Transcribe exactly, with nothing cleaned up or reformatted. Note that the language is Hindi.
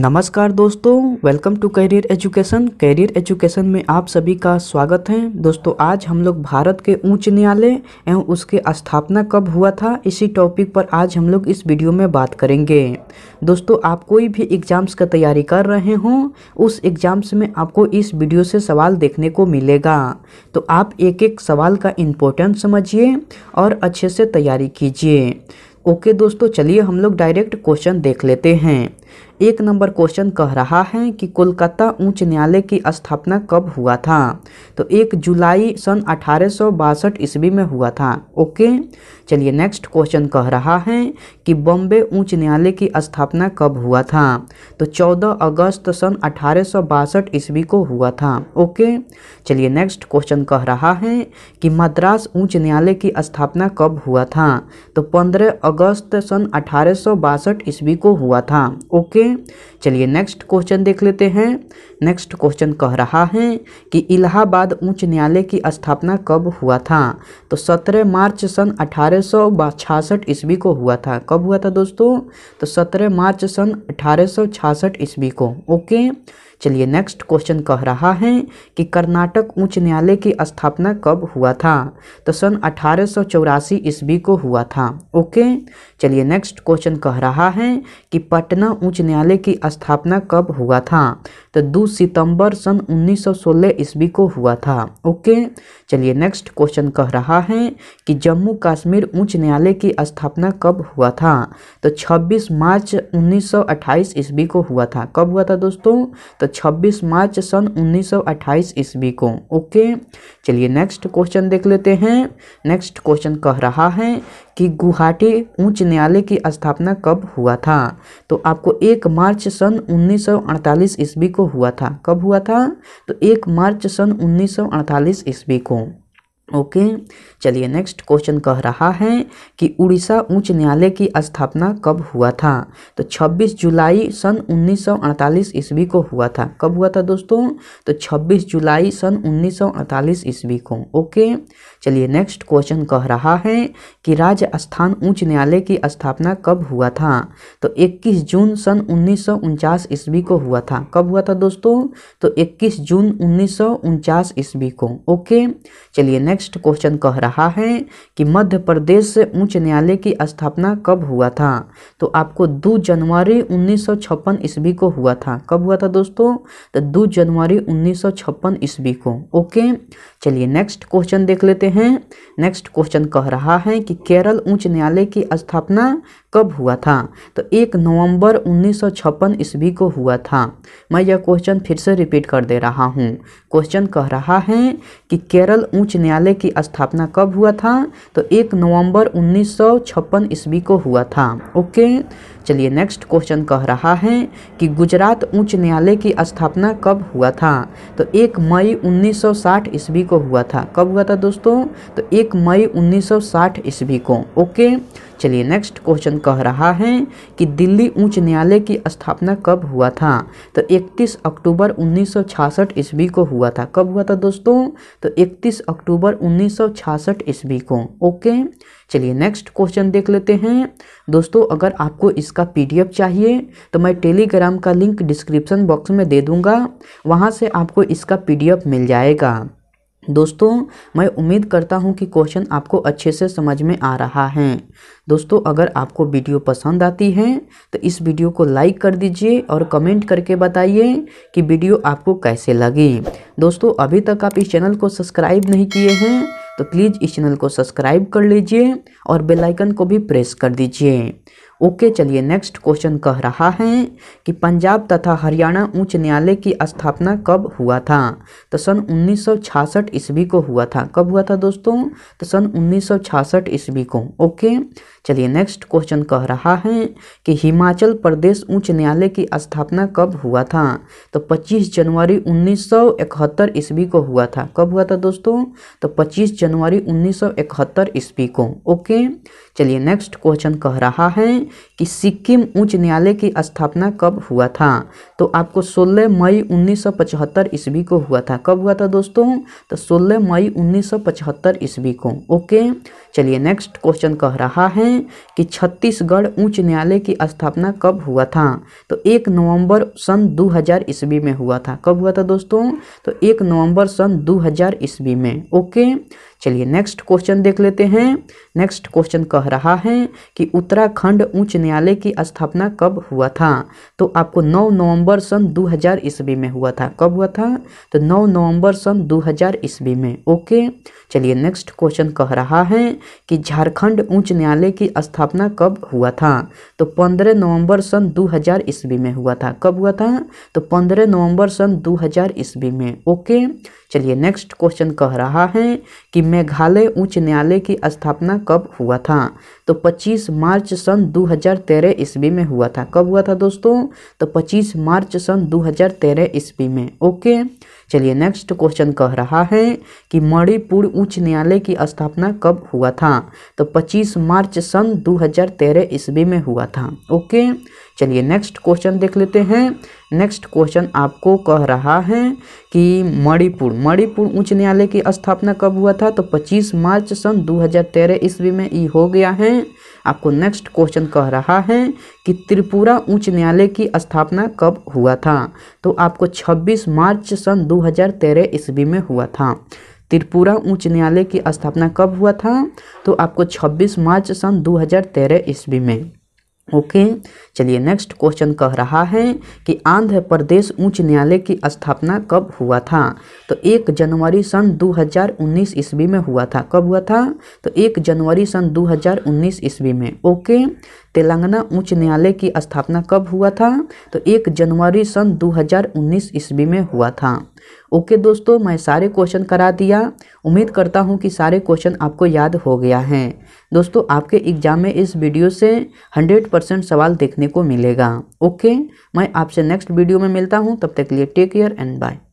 नमस्कार दोस्तों, welcome to career education. Career education में आप सभी का स्वागत है। दोस्तों, आज हम लोग भारत के उच्च न्यायालय एवं उसके स्थापना कब हुआ था, इसी टॉपिक पर आज हम लोग इस वीडियो में बात करेंगे। दोस्तों, आप कोई भी एग्ज़ाम्स का तैयारी कर रहे हों, उस एग्ज़ाम्स में आपको इस वीडियो से सवाल देखने को मिलेगा, तो आप एक एक सवाल का इम्पोर्टेंस समझिए और अच्छे से तैयारी कीजिए। ओके okay, दोस्तों, चलिए हम लोग डायरेक्ट क्वेश्चन देख लेते हैं। एक नंबर क्वेश्चन कह रहा है कि कोलकाता उच्च न्यायालय की स्थापना कब हुआ था, तो एक जुलाई सन अठारह सौ बासठ ईस्वी में हुआ था। Okay okay? चलिए नेक्स्ट क्वेश्चन कह रहा है कि बॉम्बे उच्च न्यायालय की स्थापना कब हुआ था, तो चौदह अगस्त सन अठारह सौ बासठ ईस्वी को हुआ था। Okay okay? चलिए नेक्स्ट क्वेश्चन कह रहा है कि मद्रास उच्च न्यायालय की स्थापना कब हुआ था, तो पंद्रह अगस्त सन अठारह सौ बासठ ईस्वी को हुआ था। Okay okay? चलिए नेक्स्ट क्वेश्चन देख लेते हैं। नेक्स्ट क्वेश्चन कह रहा है कि इलाहाबाद उच्च न्यायालय की स्थापना कब हुआ था, तो सत्रह मार्च सन अठारह सौ छियासठ ईस्वी को हुआ था। कब हुआ था दोस्तों, तो सत्रह मार्च सन अठारह सौ छियासठ ईस्वी को। Okay okay? चलिए नेक्स्ट क्वेश्चन कह रहा है कि कर्नाटक उच्च न्यायालय की स्थापना कब हुआ था, तो सन अठारह सौ चौरासी ईस्वी को हुआ था। ओके चलिए नेक्स्ट क्वेश्चन कह रहा है कि पटना उच्च न्यायालय की स्थापना कब हुआ था, तो दो सितंबर सन उन्नीस सौ सोलह ईस्वी को हुआ था। ओके चलिए नेक्स्ट क्वेश्चन कह रहा है कि जम्मू कश्मीर उच्च न्यायालय की स्थापना कब हुआ था, तो छब्बीस मार्च उन्नीस सौ अट्ठाईस ईस्वी को हुआ था। कब हुआ था दोस्तों, तो छब्बीस मार्च सन उन्नीस सौ अट्ठाईस ईस्वी को। ओके चलिए नेक्स्ट क्वेश्चन देख लेते हैं। नेक्स्ट क्वेश्चन कह रहा है कि गुवाहाटी उच्च न्यायालय की स्थापना कब हुआ था, तो आपको एक मार्च सन उन्नीस सौ अड़तालीस ईस्वी को हुआ था। कब हुआ था, तो एक मार्च सन उन्नीस सौ अड़तालीस ईस्वी को। Okay okay. चलिए नेक्स्ट क्वेश्चन कह रहा है कि उड़ीसा उच्च न्यायालय की स्थापना कब हुआ था, तो छब्बीस जुलाई सन उन्नीस सौ अड़तालीस ईस्वी को हुआ था। कब हुआ था दोस्तों, तो छब्बीस जुलाई सन उन्नीस सौ अड़तालीस ईस्वी को। Okay okay. चलिए नेक्स्ट क्वेश्चन कह रहा है कि राजस्थान उच्च न्यायालय की स्थापना कब हुआ था, तो इक्कीस जून सन उन्नीस सौ उनचास ईस्वी को हुआ था। कब हुआ था दोस्तों, तो इक्कीस जून उन्नीस सौ उनचास ईस्वी को। Okay okay. चलिए नेक्स्ट नेक्स्ट क्वेश्चन कह रहा है कि मध्य प्रदेश उच्च न्यायालय की स्थापना कब हुआ था, तो आपको दो जनवरी उन्नीस सौ छप्पन ईस्वी को हुआ था। कब हुआ था दोस्तों, तो दो जनवरी उन्नीस सौ छप्पन ईस्वी को। ओके चलिए नेक्स्ट क्वेश्चन देख लेते हैं। नेक्स्ट क्वेश्चन कह रहा है कि केरल उच्च न्यायालय की स्थापना कब हुआ था, तो एक नवंबर उन्नीस सौ छप्पन ईस्वी को हुआ था। मैं यह क्वेश्चन फिर से रिपीट कर दे रहा हूँ। क्वेश्चन कह रहा है कि केरल उच्च न्यायालय की स्थापना कब हुआ था, तो एक नवंबर उन्नीस सौ छप्पन ईस्वी को हुआ था। ओके चलिए नेक्स्ट क्वेश्चन कह रहा है कि गुजरात उच्च न्यायालय की स्थापना कब हुआ था, तो एक मई उन्नीस सौ साठ ईस्वी को हुआ था। कब हुआ था दोस्तों, तो एक मई उन्नीस सौ साठ ईस्वी को। ओके चलिए नेक्स्ट क्वेश्चन कह रहा है कि दिल्ली उच्च न्यायालय की स्थापना कब हुआ था, तो इकतीस अक्टूबर उन्नीस सौ छियासठ ईस्वी को हुआ था। कब हुआ था दोस्तों, तो इकतीस अक्टूबर उन्नीस सौ छियासठ ईस्वी को। ओके चलिए नेक्स्ट क्वेश्चन देख लेते हैं। दोस्तों, अगर आपको इसका पीडीएफ चाहिए तो मैं टेलीग्राम का लिंक डिस्क्रिप्शन बॉक्स में दे दूँगा, वहाँ से आपको इसका पीडीएफ मिल जाएगा। दोस्तों, मैं उम्मीद करता हूं कि क्वेश्चन आपको अच्छे से समझ में आ रहा है। दोस्तों, अगर आपको वीडियो पसंद आती है तो इस वीडियो को लाइक कर दीजिए और कमेंट करके बताइए कि वीडियो आपको कैसे लगी। दोस्तों, अभी तक आप इस चैनल को सब्सक्राइब नहीं किए हैं तो प्लीज़ इस चैनल को सब्सक्राइब कर लीजिए और बेल आइकन को भी प्रेस कर दीजिए। ओके चलिए नेक्स्ट क्वेश्चन कह रहा है कि पंजाब तथा हरियाणा उच्च न्यायालय की स्थापना कब हुआ था, तो सन उन्नीस सौ छियासठ ईस्वी को हुआ था। कब हुआ था दोस्तों, तो सन उन्नीस सौ छियासठ ईस्वी को। ओके चलिए नेक्स्ट क्वेश्चन कह रहा है कि हिमाचल प्रदेश उच्च न्यायालय की स्थापना कब हुआ था, तो पच्चीस जनवरी उन्नीस सौ इकहत्तर ईस्वी को हुआ था। कब हुआ था दोस्तों, तो पच्चीस जनवरी उन्नीस सौ इकहत्तर ईस्वी को। ओके चलिए नेक्स्ट क्वेश्चन कह रहा है कि सिक्किम उच्च न्यायालय की स्थापना कब हुआ था, तो आपको सोलह मई उन्नीस सौ पचहत्तर ईस्वी को हुआ था। कब हुआ था दोस्तों, तो सोलह मई उन्नीस सौ पचहत्तर ईस्वी को। ओके चलिए नेक्स्ट क्वेश्चन कह रहा है कि छत्तीसगढ़ उच्च न्यायालय की स्थापना कब हुआ था। तो एक नवंबर सन दो हज़ार ईस्वी में हुआ था। कब हुआ था दोस्तों? तो एक नवंबर सन दो हज़ार ईस्वी में। ओके चलिए नेक्स्ट क्वेश्चन देख लेते हैं। नेक्स्ट क्वेश्चन कह रहा है कि उत्तराखंड उच्च न्यायालय की स्थापना कब हुआ था। तो आपको नौ नवंबर सन दो हज़ार ईस्वी में हुआ था। कब हुआ था? तो नौ नवंबर सन दो हज़ार ईस्वी में। ओके चलिए नेक्स्ट क्वेश्चन कह रहा है कि झारखंड उच्च न्यायालय की स्थापना कब हुआ था। तो पंद्रह नवंबर सन दो हज़ार ईस्वी में हुआ था। कब हुआ था? तो पंद्रह नवंबर सन दो हज़ार ईस्वी में। ओके चलिए नेक्स्ट क्वेश्चन कह रहा है कि मेघालय उच्च न्यायालय की स्थापना कब हुआ था। तो पच्चीस मार्च सन दो हज़ार तेरह ईस्वी में हुआ था। कब हुआ था दोस्तों? तो पच्चीस मार्च सन दो हज़ार तेरह ईस्वी में। ओके चलिए नेक्स्ट क्वेश्चन कह रहा है कि मणिपुर उच्च न्यायालय की स्थापना कब हुआ था। तो पच्चीस मार्च सन दो हज़ार तेरह ईस्वी में हुआ था। ओके चलिए नेक्स्ट क्वेश्चन देख लेते हैं। नेक्स्ट क्वेश्चन आपको कह रहा है कि मणिपुर मणिपुर उच्च न्यायालय की स्थापना कब हुआ था। तो पच्चीस मार्च सन दो हज़ार तेरह ईस्वी में ये हो गया है। आपको नेक्स्ट क्वेश्चन कह रहा है कि त्रिपुरा उच्च न्यायालय की स्थापना कब हुआ था। तो आपको छब्बीस मार्च सन दो हज़ार तेरह ईस्वी में हुआ था। त्रिपुरा उच्च न्यायालय की स्थापना कब हुआ था? तो आपको छब्बीस मार्च सन दो हज़ार तेरह ईस्वी में। Okay okay. चलिए नेक्स्ट क्वेश्चन कह रहा है कि आंध्र प्रदेश उच्च न्यायालय की स्थापना कब हुआ था। तो एक जनवरी सन दो हज़ार उन्नीस ईस्वी में हुआ था। कब हुआ था? तो एक जनवरी सन दो हज़ार उन्नीस ईस्वी में। Okay okay. तेलंगाना उच्च न्यायालय की स्थापना कब हुआ था? तो एक जनवरी सन दो हज़ार उन्नीस ईस्वी में हुआ था। ओके okay, दोस्तों मैं सारे क्वेश्चन करा दिया। उम्मीद करता हूँ कि सारे क्वेश्चन आपको याद हो गया है। दोस्तों आपके एग्जाम में इस वीडियो से हंड्रेड परसेंट सवाल देखने को मिलेगा। ओके okay, मैं आपसे नेक्स्ट वीडियो में मिलता हूँ। तब तक के लिए टेक केयर एंड बाय।